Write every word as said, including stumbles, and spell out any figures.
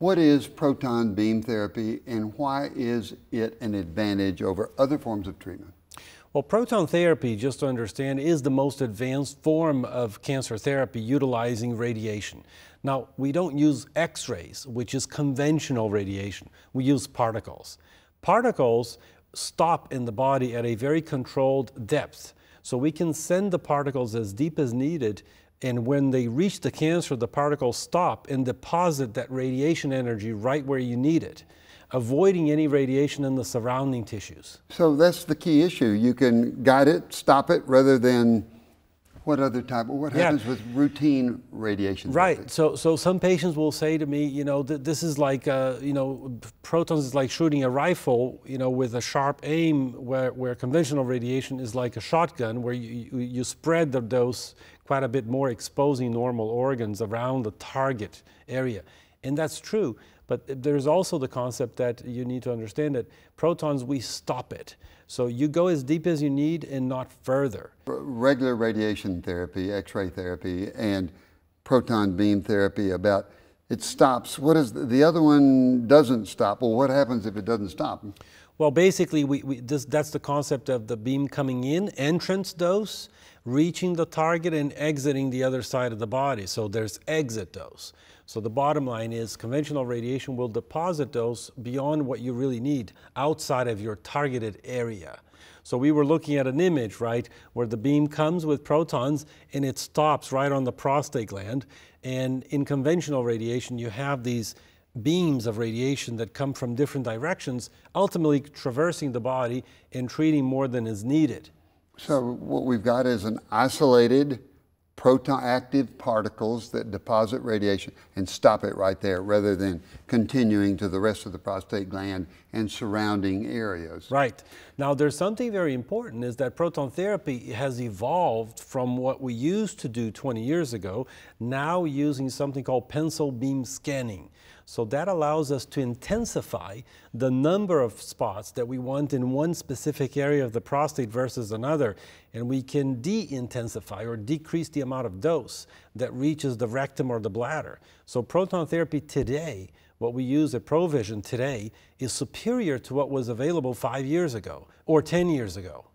What is proton beam therapy, and why is it an advantage over other forms of treatment? Well, proton therapy, just to understand, is the most advanced form of cancer therapy utilizing radiation. Now, we don't use X-rays, which is conventional radiation. We use particles. Particles stop in the body at a very controlled depth, so we can send the particles as deep as needed, and when they reach the cancer, the particles stop and deposit that radiation energy right where you need it, avoiding any radiation in the surrounding tissues. So that's the key issue. You can guide it, stop it, rather than what other type, what happens yeah. with routine radiation? Right, therapy? so so some patients will say to me, you know, th this is like, uh, you know, protons is like shooting a rifle, you know, with a sharp aim, where, where conventional radiation is like a shotgun, where you, you spread the dose quite a bit more, exposing normal organs around the target area. And that's true. But there's also the concept that you need to understand that protons, we stop it. So you go as deep as you need and not further. Regular radiation therapy, X-ray therapy, and proton beam therapy, about it stops. What is the, the other one doesn't stop? Well, what happens if it doesn't stop? Well, basically, we, we, this, that's the concept of the beam coming in, entrance dose, reaching the target and exiting the other side of the body. So there's exit dose. So the bottom line is conventional radiation will deposit dose beyond what you really need outside of your targeted area. So we were looking at an image, right, where the beam comes with protons and it stops right on the prostate gland. And in conventional radiation, you have these beams of radiation that come from different directions, ultimately traversing the body and treating more than is needed. So what we've got is an isolated proton active particles that deposit radiation and stop it right there, rather than continuing to the rest of the prostate gland and surrounding areas. Right. Now, there's something very important, is that proton therapy has evolved from what we used to do twenty years ago, now using something called pencil beam scanning. So that allows us to intensify the number of spots that we want in one specific area of the prostate versus another. And we can de-intensify or decrease the amount of dose that reaches the rectum or the bladder. So proton therapy today, what we use at Provision today, is superior to what was available five years ago or ten years ago.